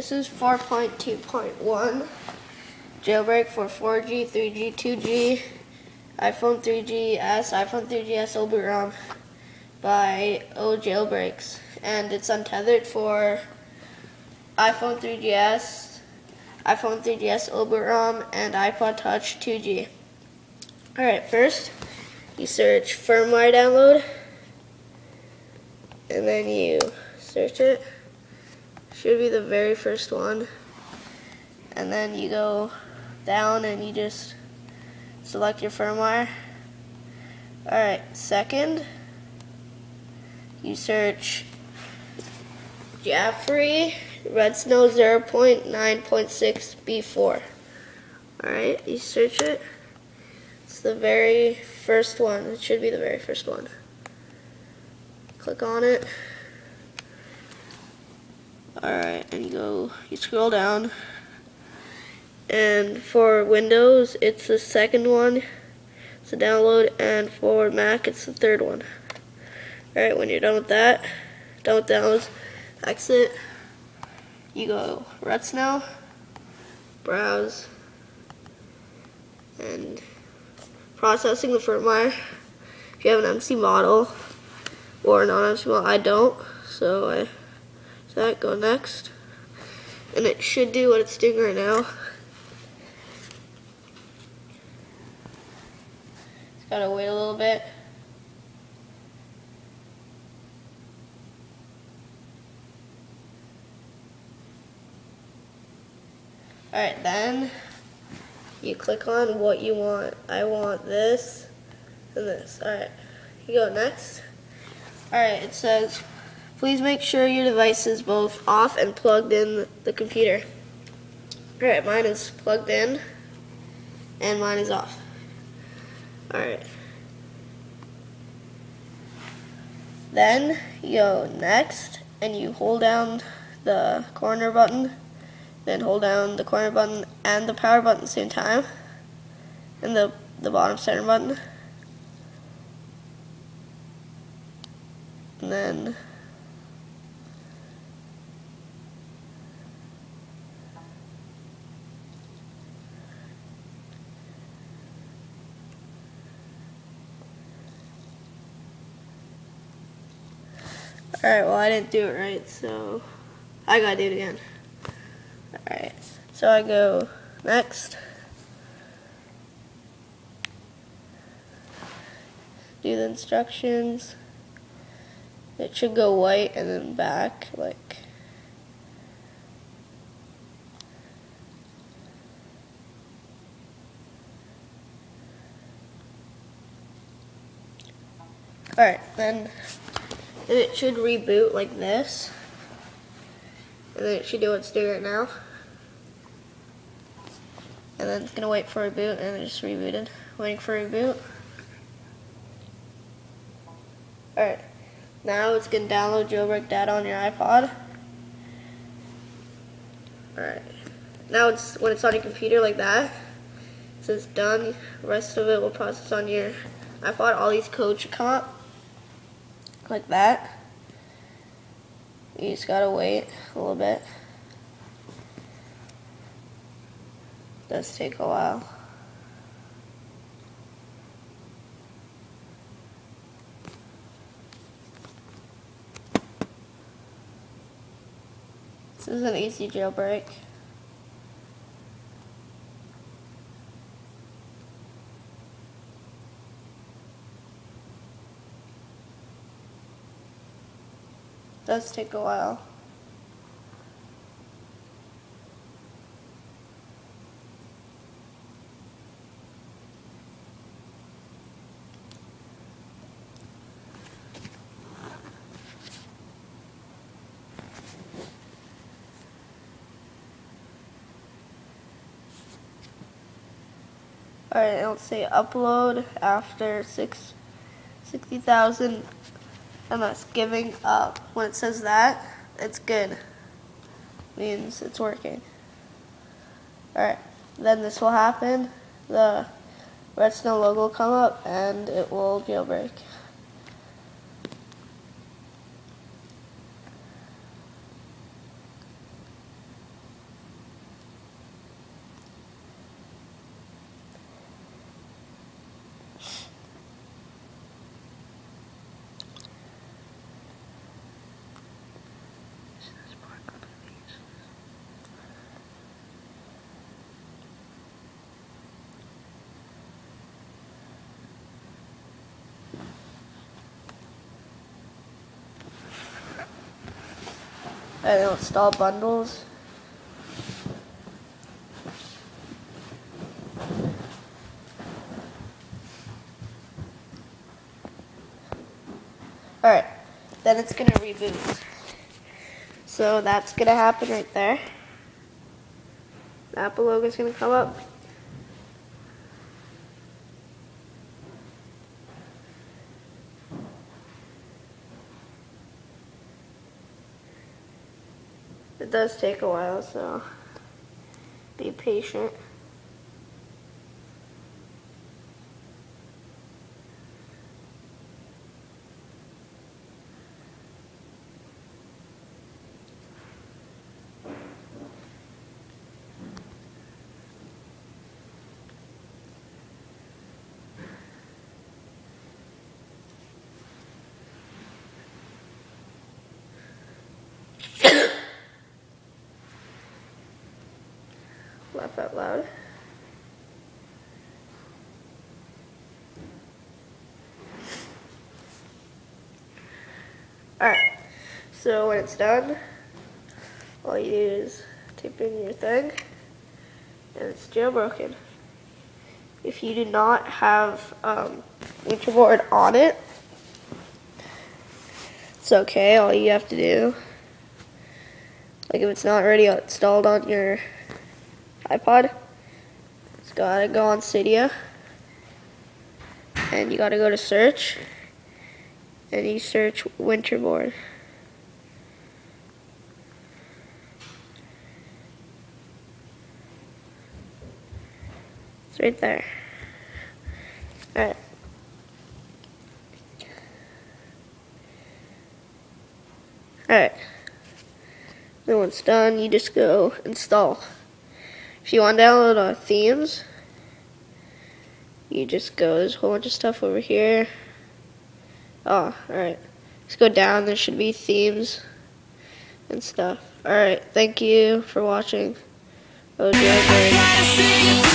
This is 4.2.1. Jailbreak for 4G, 3G, 2G, iPhone 3GS, iPhone 3GS will be ROM by oJailBreaKz, and it's untethered for iPhone 3GS, iPhone 3GS Oberon, and iPod Touch 2G. Alright, first you search firmware download, and then you search it. Should be the very first one. And then you go down and you just select your firmware. Alright, second, you search Jaffrey redsn0w 0.9.6 B4. Alright, you search it. It's the very first one. It should be the very first one. Click on it. Alright, and you scroll down. And for Windows, it's the second one. It's a download. And for Mac, it's the third one. Alright, when you're done with that, exit. You go redsn0w, browse, and processing the firmware. If you have an MC model or non-MC model, I don't, so I go next, and it should do what it's doing right now. It's gotta wait a little bit. Alright, then you click on what you want. I want this and this. Alright, you go next. Alright, it says, please make sure your device is both off and plugged in the computer. Alright, mine is plugged in and mine is off. Alright. Then you go next and you hold down the corner button. Then hold down the corner button and the power button at the same time, and the bottom center button, and then alright, well, I didn't do it right, so I gotta do it again. Alright, so I go next, do the instructions. It should go white and then back, like, alright, then it should reboot like this, and then it should do what it's doing right now. And then it's going to wait for a reboot, and it just rebooted. Waiting for a reboot. Alright, now it's going to download jailbreak data on your iPod. Alright, now it's when it's on your computer like that, it says done. The rest of it will process on your iPod. All these codes should come up like that. You just gotta wait a little bit. Does take a while. This is an easy jailbreak. Does take a while. Alright, it'll say upload after 60,000 MS giving up. When it says that, it's good. Means it's working. Alright, then this will happen. The redsn0w logo will come up and it will jailbreak. and it'll install bundles. Alright, then it's going to reboot. So that's going to happen right there. The Apple logo is going to come up. It does take a while, so be patient. Laugh out loud. Alright, so when it's done, all you do is type in your thing and it's jailbroken. If you do not have Winterboard on it, it's okay. All you have to do, like if it's not already installed on your iPod, it's gotta go on Cydia, and you gotta go to search, and you search Winterboard. It's right there. Alright. Alright. Then once it's done, you just go install. If you want to download themes, you just go, there's a whole bunch of stuff over here. Oh, alright. Let's go down, there should be themes and stuff. Alright, thank you for watching. oJaiiLBreaKz.